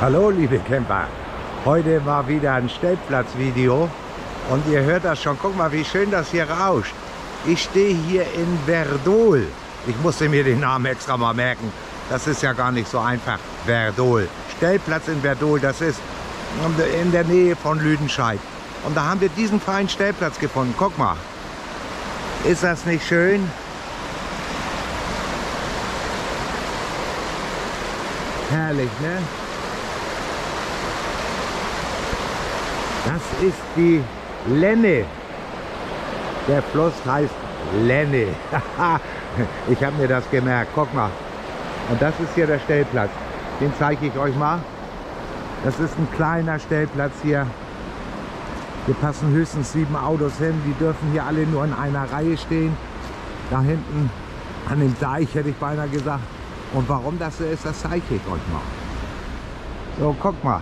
Hallo liebe Camper, heute mal wieder ein Stellplatzvideo und ihr hört das schon, guck mal wie schön das hier rauscht. Ich stehe hier in Werdohl, ich musste mir den Namen extra mal merken, das ist ja gar nicht so einfach, Werdohl. Stellplatz in Werdohl, das ist in der Nähe von Lüdenscheid und da haben wir diesen feinen Stellplatz gefunden, guck mal, ist das nicht schön? Herrlich, ne? Das ist die Lenne. Der Fluss heißt Lenne. Ich habe mir das gemerkt. Guck mal. Und das ist hier der Stellplatz. Den zeige ich euch mal. Das ist ein kleiner Stellplatz hier. Hier passen höchstens 7 Autos hin. Die dürfen hier alle nur in einer Reihe stehen. Da hinten an dem Deich hätte ich beinahe gesagt. Und warum das so ist, das zeige ich euch mal. So, guck mal.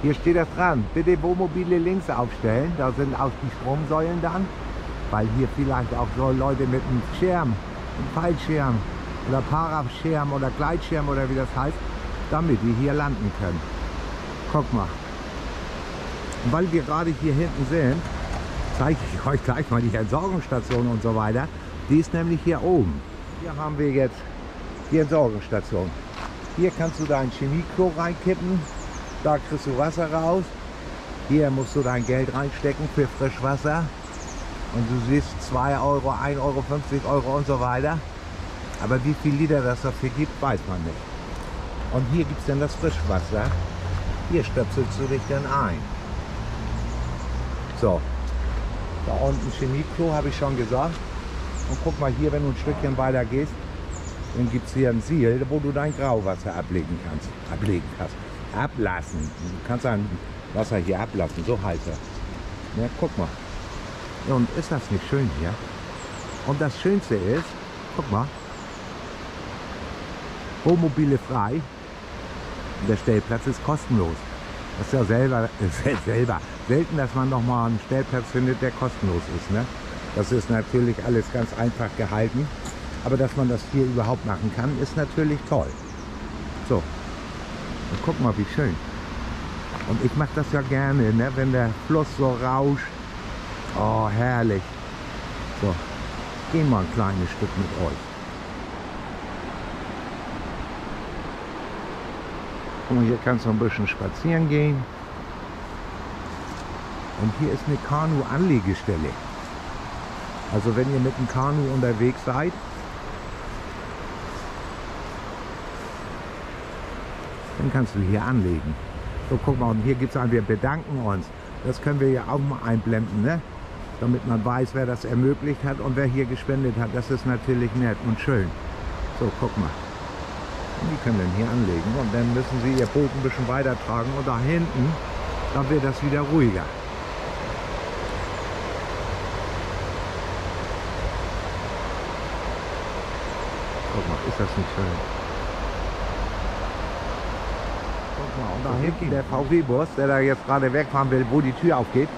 Hier steht das dran. Bitte Wohnmobile links aufstellen. Da sind auch die Stromsäulen dann. Weil hier vielleicht auch so Leute mit einem Schirm, einem Fallschirm oder Paraschirm oder Gleitschirm oder wie das heißt, damit die hier landen können. Guck mal. Und weil wir gerade hier hinten sind, zeige ich euch gleich mal die Entsorgungsstation und so weiter. Die ist nämlich hier oben. Hier haben wir jetzt die Entsorgungsstation. Hier kannst du deinen Chemieklo reinkippen, da kriegst du Wasser raus. Hier musst du dein Geld reinstecken für Frischwasser. Und du siehst 2 Euro, 1 Euro, 50 Euro und so weiter. Aber wie viel Liter das dafür gibt, weiß man nicht. Und hier gibt es dann das Frischwasser. Hier stöpselst du dich dann ein. So, da unten Chemieklo, habe ich schon gesagt. Und guck mal hier, wenn du ein Stückchen weiter gehst, dann gibt es hier ein Siel, wo du dein Grauwasser ablegen kannst. Ablassen. Du kannst dein Wasser hier ablassen, so heißt das. Ja, guck mal. Und ist das nicht schön hier? Und das Schönste ist, guck mal, Wohnmobile frei. Der Stellplatz ist kostenlos. Das ist ja selten, dass man nochmal einen Stellplatz findet, der kostenlos ist. Ne? Das ist natürlich alles ganz einfach gehalten. Aber dass man das hier überhaupt machen kann, ist natürlich toll. So, und guck mal, wie schön. Und ich mache das ja gerne, ne? Wenn der Fluss so rauscht. Oh, herrlich. So, gehen wir ein kleines Stück mit euch. Guck mal, hier kannst du ein bisschen spazieren gehen. Und hier ist eine Kanu-Anlegestelle. Also wenn ihr mit dem Kanu unterwegs seid, dann kannst du hier anlegen. So, guck mal, und hier gibt es einen, wir bedanken uns. Das können wir ja auch mal einblenden, ne? Damit man weiß, wer das ermöglicht hat und wer hier gespendet hat. Das ist natürlich nett und schön. So, guck mal. Und die können dann hier anlegen und dann müssen sie ihr Boot ein bisschen weitertragen. Und da hinten, dann wird das wieder ruhiger. Guck mal, ist das nicht schön? Und da hinten der VW-Bus, der da jetzt gerade wegfahren will, wo die Tür aufgeht,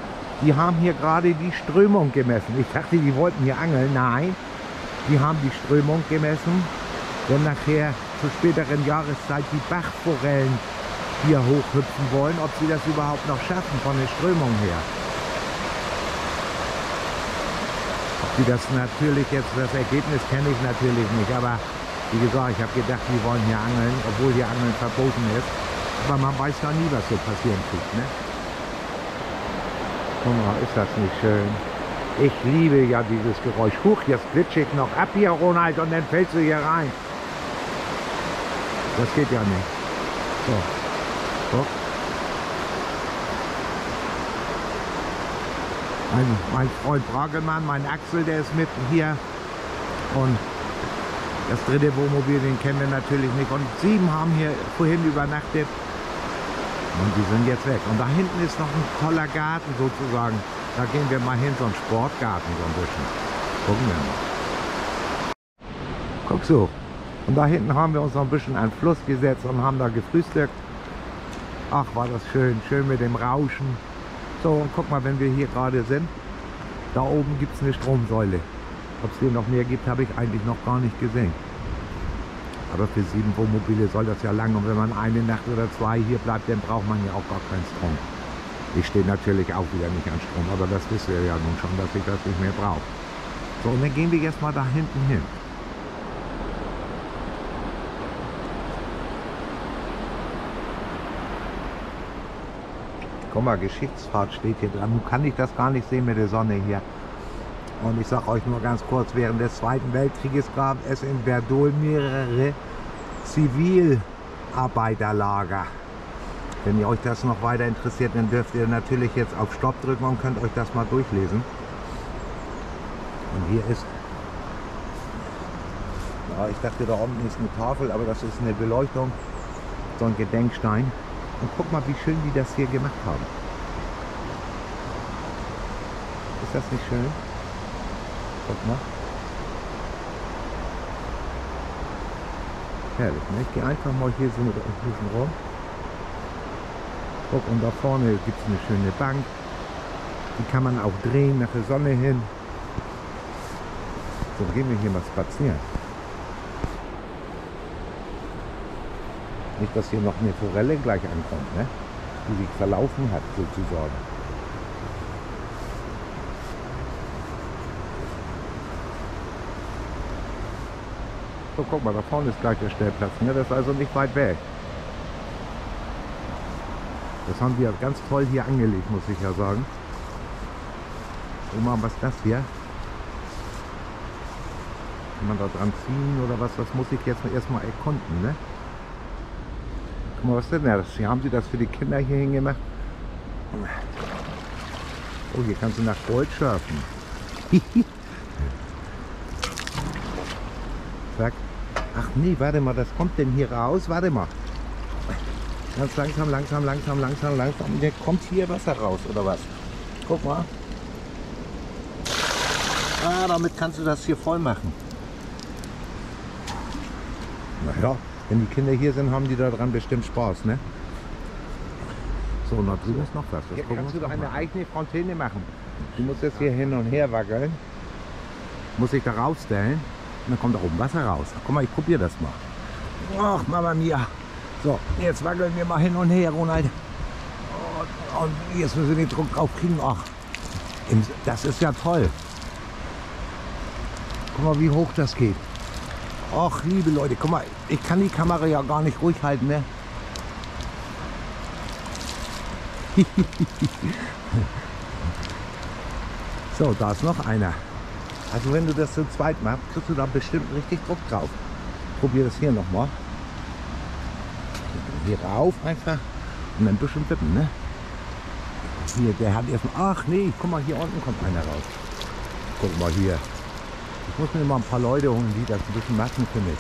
die haben hier gerade die Strömung gemessen. Ich dachte, die wollten hier angeln. Nein, die haben die Strömung gemessen, wenn nachher zur späteren Jahreszeit die Bachforellen hier hochhüpfen wollen, ob sie das überhaupt noch schaffen von der Strömung her. Ob die das natürlich jetzt, das Ergebnis kenne ich natürlich nicht, aber wie gesagt, ich habe gedacht, die wollen hier angeln, obwohl hier Angeln verboten ist. Aber man weiß ja nie, was so passieren tut, ne? Guck mal, ist das nicht schön? Ich liebe ja dieses Geräusch. Huch, jetzt glitsche ich noch ab hier, Ronald, und dann fällst du hier rein. Das geht ja nicht. So. Guck. Mein Freund Bragemann, mein Axel, der ist mit hier. Und das dritte Wohnmobil, den kennen wir natürlich nicht. Und 7 haben hier vorhin übernachtet. Und die sind jetzt weg. Und da hinten ist noch ein toller Garten sozusagen. Da gehen wir mal hin, so ein Sportgarten so ein bisschen. Gucken wir mal. Guck so. Und da hinten haben wir uns noch ein bisschen an den Fluss gesetzt und haben da gefrühstückt. Ach, war das schön. Schön mit dem Rauschen. So, und guck mal, wenn wir hier gerade sind. Da oben gibt es eine Stromsäule. Ob es hier noch mehr gibt, habe ich eigentlich noch gar nicht gesehen. Aber für 7 Wohnmobile soll das ja lang. Und wenn man eine Nacht oder 2 hier bleibt, dann braucht man ja auch gar keinen Strom. Ich stehe natürlich auch wieder nicht an Strom, aber das wisst ihr ja nun schon, dass ich das nicht mehr brauche. So, und dann gehen wir jetzt mal da hinten hin. Guck mal, Geschichtsfahrt steht hier dran. Nun kann ich das gar nicht sehen mit der Sonne hier. Und ich sage euch nur ganz kurz, während des Zweiten Weltkrieges gab es in Werdohl mehrere Zivilarbeiterlager. Wenn ihr euch das noch weiter interessiert, dann dürft ihr natürlich jetzt auf Stopp drücken und könnt euch das mal durchlesen. Und hier ist, ja, ich dachte, da oben ist eine Tafel, aber das ist eine Beleuchtung, so ein Gedenkstein. Und guck mal, wie schön die das hier gemacht haben. Ist das nicht schön? Guck mal. Herrlich, ne? Ich gehe einfach mal hier so ein bisschen rum. Guck, und da vorne gibt es eine schöne Bank. Die kann man auch drehen nach der Sonne hin. So, gehen wir hier mal spazieren. Nicht, dass hier noch eine Forelle gleich ankommt, ne? Die sich verlaufen hat, sozusagen. So, guck mal, da vorne ist gleich der Stellplatz, ne? Das ist also nicht weit weg. Das haben wir ganz toll hier angelegt, muss ich ja sagen. Oma, was ist das hier? Kann man da dran ziehen oder was? Das muss ich jetzt erstmal erkunden, ne? Guck mal, was denn das? Hier haben sie das für die Kinder hier hingemacht. Oh, hier kannst du nach Gold schürfen. Zack. Ach nee, warte mal, das kommt denn hier raus? Warte mal. Ganz langsam, langsam, langsam, langsam, langsam. Und jetzt kommt hier Wasser raus, oder was? Guck mal. Ah, damit kannst du das hier voll machen. Naja. Wenn die Kinder hier sind, haben die daran bestimmt Spaß, ne? So, und da drüben ist noch was. Hier kannst du doch eine eigene Fontäne machen. Du musst jetzt hier hin und her wackeln. Muss ich da rausstellen. Und dann kommt da oben Wasser raus. Ach, guck mal, ich probiere das mal. Och, Mama Mia. So, jetzt wackeln wir mal hin und her, Ronald. Und jetzt müssen wir den Druck drauf kriegen. Ach, das ist ja toll. Guck mal, wie hoch das geht. Ach, liebe Leute, guck mal, ich kann die Kamera ja gar nicht ruhig halten, ne? So, da ist noch einer. Also wenn du das zu zweit machst, kriegst du da bestimmt richtig Druck drauf. Ich probiere das hier nochmal. Hier rauf einfach und ein bisschen wippen, ne? Hier, der hat erstmal... Ach nee, guck mal, hier unten kommt einer raus. Guck mal hier. Ich muss mir mal ein paar Leute holen, die das ein bisschen machen für mich.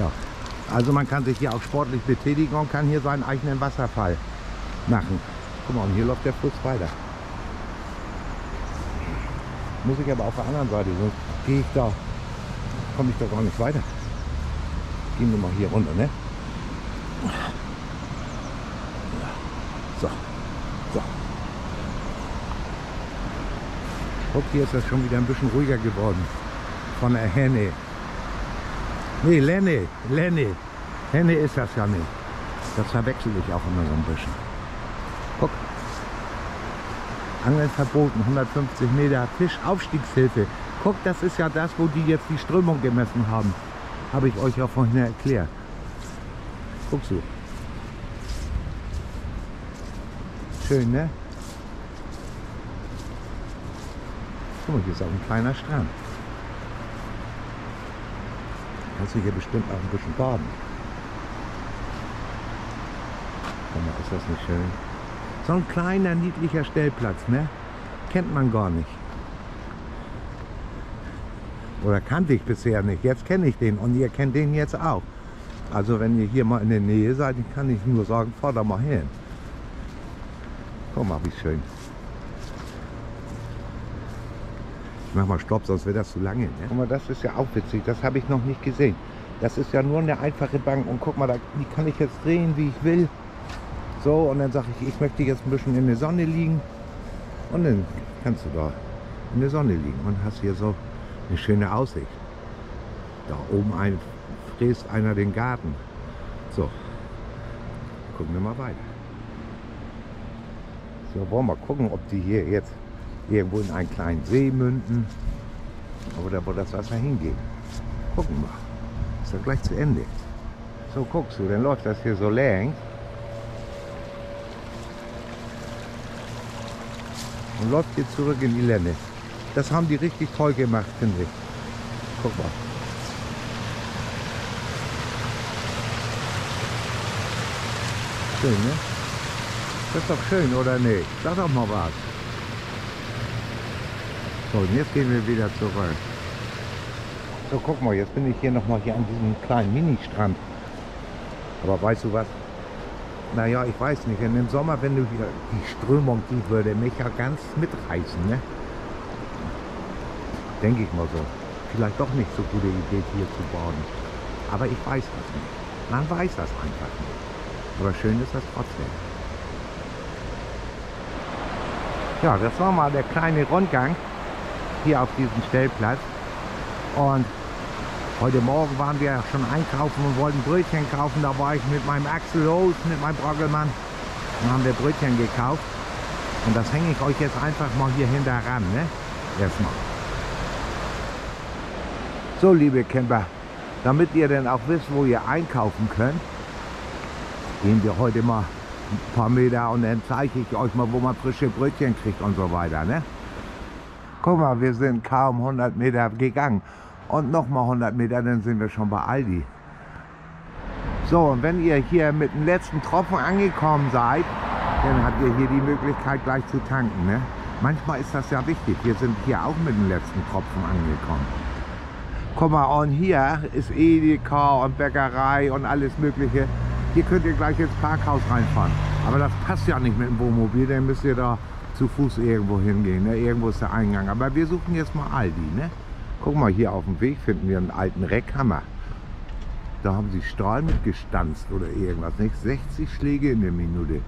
Ja, also man kann sich hier auch sportlich betätigen und kann hier seinen eigenen Wasserfall machen. Guck mal, und hier läuft der Fluss weiter. Muss ich aber auf der anderen Seite, sonst gehe ich da, komme ich da gar nicht weiter. Gehen wir mal hier runter, ne? So. Guck, hier ist das schon wieder ein bisschen ruhiger geworden. Von der Henne. Nee, Lenne. Lenne. Henne ist das ja nicht. Das verwechsel ich auch immer so ein bisschen. Guck. Angeln verboten. 150 Meter Fischaufstiegshilfe. Guck, das ist ja das, wo die jetzt die Strömung gemessen haben. Habe ich euch ja vorhin erklärt. Guckst du. Schön, ne? Guck mal, hier ist auch ein kleiner Strand. Kannst du hier bestimmt auch ein bisschen baden. Guck mal, ist das nicht schön? So ein kleiner, niedlicher Stellplatz, ne? Kennt man gar nicht. Oder kannte ich bisher nicht. Jetzt kenne ich den und ihr kennt den jetzt auch. Also wenn ihr hier mal in der Nähe seid, kann ich nur sagen, fahr da mal hin. Guck mal, wie schön. Ich mach mal Stopp, sonst wird das zu lange. Ne? Guck mal, das ist ja auch witzig, das habe ich noch nicht gesehen. Das ist ja nur eine einfache Bank und guck mal, da, die kann ich jetzt drehen, wie ich will. So, und dann sage ich, ich möchte jetzt ein bisschen in der Sonne liegen. Und dann kannst du da in der Sonne liegen und hast hier so eine schöne Aussicht. Da oben fräst einer den Garten. So, gucken wir mal weiter. So, wollen wir mal gucken, ob die hier jetzt irgendwo in einen kleinen See münden oder wo das Wasser hingeht. Gucken wir. Ist doch gleich zu Ende. So, guckst du, dann läuft das hier so längs. Und läuft hier zurück in die Lenne. Das haben die richtig toll gemacht, finde ich. Guck mal. Schön, ne? Das ist doch schön, oder nicht? Sag doch mal was. So, und jetzt gehen wir wieder zurück. So, guck mal, jetzt bin ich hier nochmal hier an diesem kleinen Mini-Strand. Aber weißt du was? Naja, ich weiß nicht. In dem Sommer, wenn du hier die Strömung, die würde mich ja ganz mitreißen, ne? Denke ich mal so. Vielleicht doch nicht so gute Idee, hier zu bauen. Aber ich weiß das nicht. Man weiß das einfach nicht. Aber schön ist das trotzdem. Ja, das war mal der kleine Rundgang hier auf diesem Stellplatz. Und heute Morgen waren wir schon einkaufen und wollten Brötchen kaufen. Da war ich mit meinem Axel los, mit meinem Brockelmann. Dann haben wir Brötchen gekauft. Und das hänge ich euch jetzt einfach mal hier hinter ran, ne? Erstmal. So, liebe Camper, damit ihr denn auch wisst, wo ihr einkaufen könnt, gehen wir heute mal ein paar Meter und dann zeige ich euch mal, wo man frische Brötchen kriegt und so weiter, ne? Guck mal, wir sind kaum 100 Meter gegangen. Und nochmal 100 Meter, dann sind wir schon bei Aldi. So, und wenn ihr hier mit dem letzten Tropfen angekommen seid, dann habt ihr hier die Möglichkeit gleich zu tanken, ne? Manchmal ist das ja wichtig. Wir sind hier auch mit dem letzten Tropfen angekommen. Guck mal, und hier ist Edeka und Bäckerei und alles Mögliche. Hier könnt ihr gleich ins Parkhaus reinfahren. Aber das passt ja nicht mit dem Wohnmobil, dann müsst ihr da zu Fuß irgendwo hingehen, ne? Irgendwo ist der Eingang. Aber wir suchen jetzt mal Aldi, ne? Guck mal, hier auf dem Weg finden wir einen alten Reckhammer. Da haben sie Stahl mitgestanzt oder irgendwas, nicht? 60 Schläge in der Minute.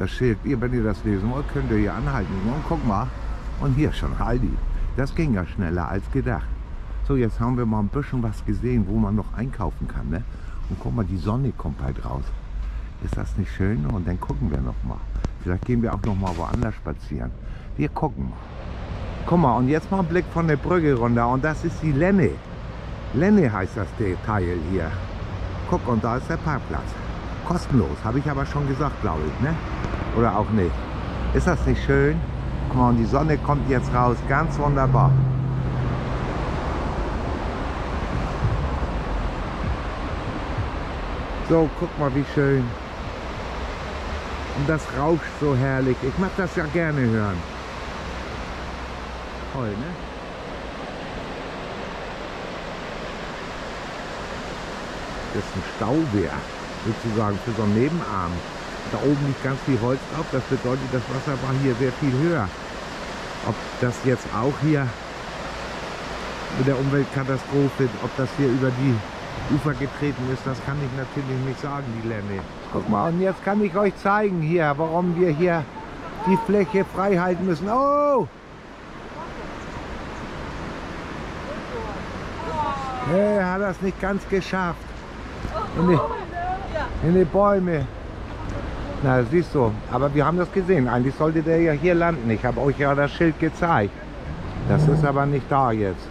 Das Schild, wenn ihr das lesen wollt, könnt ihr hier anhalten. Und guck mal, und hier schon Aldi. Das ging ja schneller als gedacht. So, jetzt haben wir mal ein bisschen was gesehen, wo man noch einkaufen kann, ne? Und guck mal, die Sonne kommt halt raus. Ist das nicht schön? Und dann gucken wir noch mal. Vielleicht gehen wir auch noch mal woanders spazieren. Wir gucken. Guck mal, und jetzt mal ein Blick von der Brücke runter. Und das ist die Lenne. Lenne heißt das Teil hier. Guck, und da ist der Parkplatz. Kostenlos, habe ich aber schon gesagt, glaube ich, ne? Oder auch nicht. Ist das nicht schön? Guck mal, und die Sonne kommt jetzt raus. Ganz wunderbar. So, guck mal, wie schön. Und das rauscht so herrlich. Ich mag das ja gerne hören. Toll, ne? Das ist ein Stauwehr, sozusagen, für so einen Nebenarm. Da oben liegt ganz viel Holz auf, das bedeutet, das Wasser war hier sehr viel höher. Ob das jetzt auch hier mit der Umweltkatastrophe, ob das hier über die Ufer getreten ist, das kann ich natürlich nicht sagen, die Lenne. Guck mal, und jetzt kann ich euch zeigen hier, warum wir hier die Fläche frei halten müssen. Oh! Er hat das nicht ganz geschafft. In die Bäume. Na, siehst du, aber wir haben das gesehen. Eigentlich sollte der ja hier landen. Ich habe euch ja das Schild gezeigt. Das ist aber nicht da jetzt.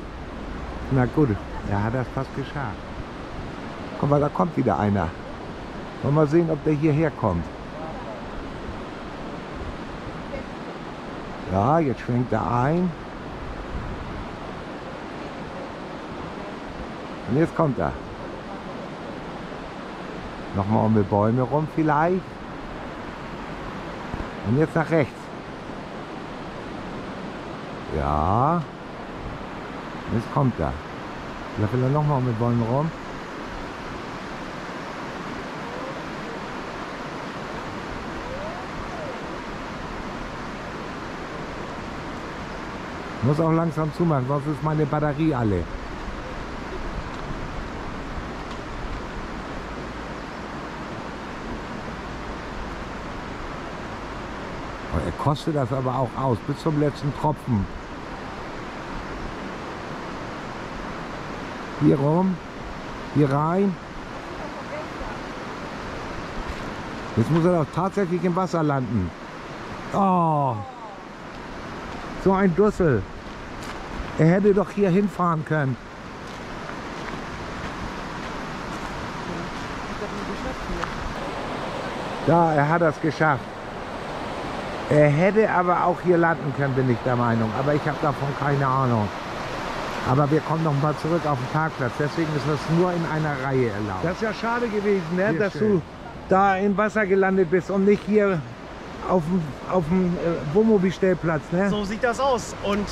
Na gut, er hat das fast geschafft. Guck mal, da kommt wieder einer. Wollen wir mal sehen, ob der hierher kommt. Ja, jetzt schwenkt er ein. Und jetzt kommt er. Nochmal um die Bäume rum vielleicht. Und jetzt nach rechts. Ja. Jetzt kommt er. Vielleicht will er nochmal um die Bäume rum. Ich muss auch langsam zumachen, sonst ist meine Batterie alle. Er kostet das aber auch aus, bis zum letzten Tropfen. Hier rum. Hier rein. Jetzt muss er doch tatsächlich im Wasser landen. Oh. So ein Dussel. Er hätte doch hier hinfahren können. Ja, er hat das geschafft. Er hätte aber auch hier landen können, bin ich der Meinung. Aber ich habe davon keine Ahnung. Aber wir kommen noch mal zurück auf den Parkplatz. Deswegen ist das nur in einer Reihe erlaubt. Das ist ja schade gewesen, ne? Dass du da im Wasser gelandet bist und nicht hier auf dem Wohnmobilstellplatz, ne? So sieht das aus. Und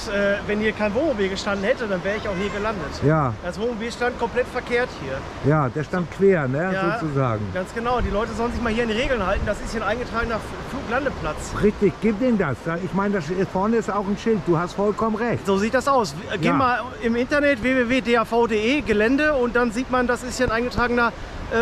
wenn hier kein Wohnmobil gestanden hätte, dann wäre ich auch hier gelandet. Ja. Das Wohnmobil stand komplett verkehrt hier. Ja, der stand quer, ne? Ja, sozusagen. Ganz genau. Die Leute sollen sich mal hier an die Regeln halten. Das ist hier ein eingetragener Fluglandeplatz. Richtig, gib denen das. Ich meine, das vorne ist auch ein Schild. Du hast vollkommen recht. So sieht das aus. Geh mal im Internet www.dav.de Gelände und dann sieht man, das ist hier ein eingetragener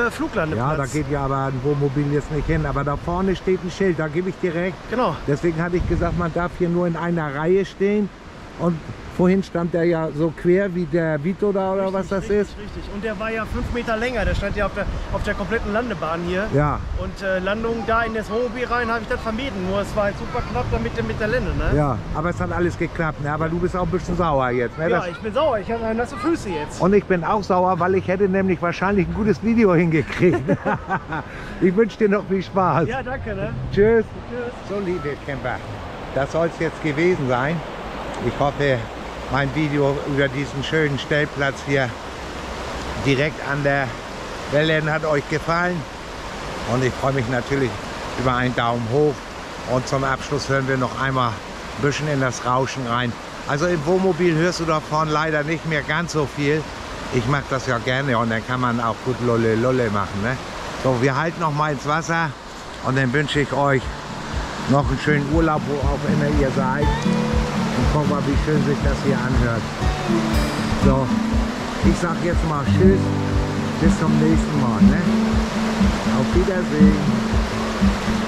Fluglandeplatz. Ja, da geht ja aber ein Wohnmobil jetzt nicht hin, aber da vorne steht ein Schild, da gebe ich dir recht. Genau. Deswegen hatte ich gesagt, man darf hier nur in einer Reihe stehen und vorhin stand der ja so quer wie der Vito da oder richtig, was das richtig, ist. Richtig, und der war ja 5 Meter länger, der stand ja auf der kompletten Landebahn hier. Ja. Und Landung da in das Wohnmobil rein habe ich das vermieden, nur es war halt super knapp da mit der Lenne, ne? Ja, aber es hat alles geklappt, ne? Aber du bist auch ein bisschen sauer jetzt, ne? Ja, ich bin sauer, ich habe nasse Füße jetzt. Und ich bin auch sauer, weil ich hätte nämlich wahrscheinlich ein gutes Video hingekriegt. Ich wünsche dir noch viel Spaß. Ja, danke, ne? Tschüss. Tschüss. So, liebe Camper, das soll es jetzt gewesen sein. Ich hoffe, mein Video über diesen schönen Stellplatz hier direkt an der Lenne hat euch gefallen. Und ich freue mich natürlich über einen Daumen hoch. Und zum Abschluss hören wir noch einmal ein bisschen in das Rauschen rein. Also im Wohnmobil hörst du davon leider nicht mehr ganz so viel. Ich mache das ja gerne und dann kann man auch gut Lolle Lolle machen, ne? So, wir halten noch mal ins Wasser und dann wünsche ich euch noch einen schönen Urlaub, wo auch immer ihr seid. Und guck mal, wie schön sich das hier anhört. So, ich sag jetzt mal tschüss, bis zum nächsten Mal, ne? Auf Wiedersehen.